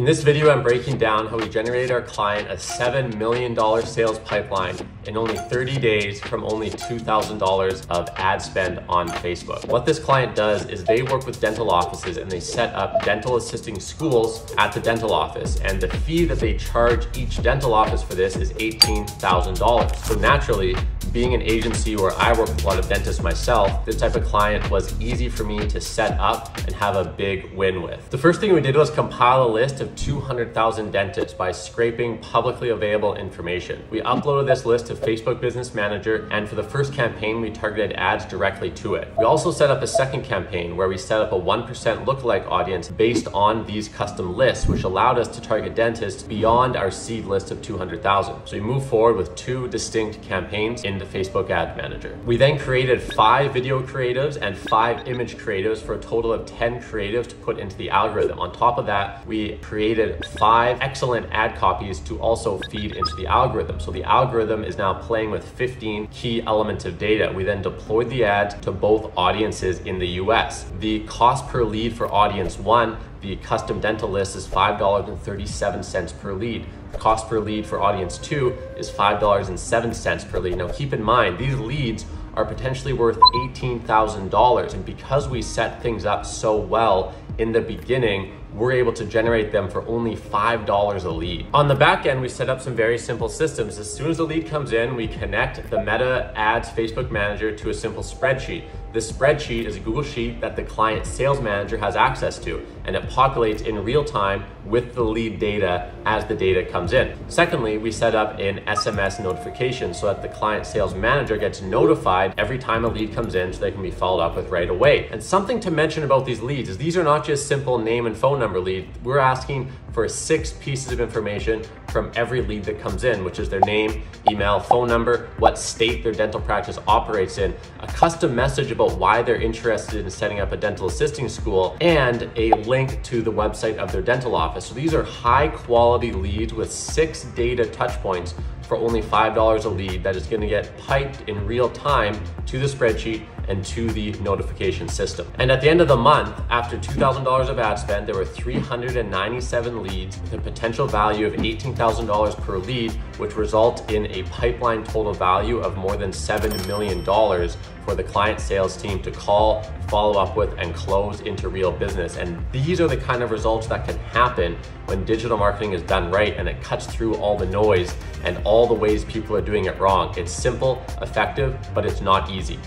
In this video, I'm breaking down how we generated our client a $7 million sales pipeline in only 30 days from only $2,000 of ad spend on Facebook. What this client does is they work with dental offices and they set up dental assisting schools at the dental office. And the fee that they charge each dental office for this is $18,000. So naturally, being an agency where I work with a lot of dentists myself, this type of client was easy for me to set up and have a big win with. The first thing we did was compile a list of 200,000 dentists by scraping publicly available information. We uploaded this list to Facebook Business Manager, and for the first campaign, we targeted ads directly to it. We also set up a second campaign where we set up a 1% lookalike audience based on these custom lists, which allowed us to target dentists beyond our seed list of 200,000. So we moved forward with two distinct campaigns in the Facebook Ad Manager. We then created 5 video creatives and 5 image creatives for a total of 10 creatives to put into the algorithm. On top of that, we created 5 excellent ad copies to also feed into the algorithm. So the algorithm is now playing with 15 key elements of data. We then deployed the ad to both audiences in the US. The cost per lead for audience one, the custom dental list, is $5.37 per lead. The cost per lead for audience two is $5.07 per lead. Now keep in mind, these leads are potentially worth $18,000. And because we set things up so well in the beginning, we're able to generate them for only $5 a lead. On the back end, we set up some very simple systems. As soon as the lead comes in, we connect the Meta Ads Facebook Manager to a simple spreadsheet. This spreadsheet is a Google Sheet that the client sales manager has access to, and it populates in real time with the lead data as the data comes in. Secondly, we set up an SMS notification so that the client sales manager gets notified every time a lead comes in so they can be followed up with right away. And something to mention about these leads is these are not just simple name and phone number lead. We're asking for 6 pieces of information from every lead that comes in, which is their name, email, phone number, what state their dental practice operates in, a custom message about why they're interested in setting up a dental assisting school, and a link to the website of their dental office. So these are high quality leads with 6 data touch points for only $5 a lead that is going to get piped in real time to the spreadsheet and to the notification system. And at the end of the month, after $2,000 of ad spend, there were 397 leads with a potential value of $18,000 per lead, which result in a pipeline total value of more than $7 million for the client sales team to call, follow up with, and close into real business. And these are the kind of results that can happen when digital marketing is done right, and it cuts through all the noise and all the ways people are doing it wrong. It's simple, effective, but it's not easy.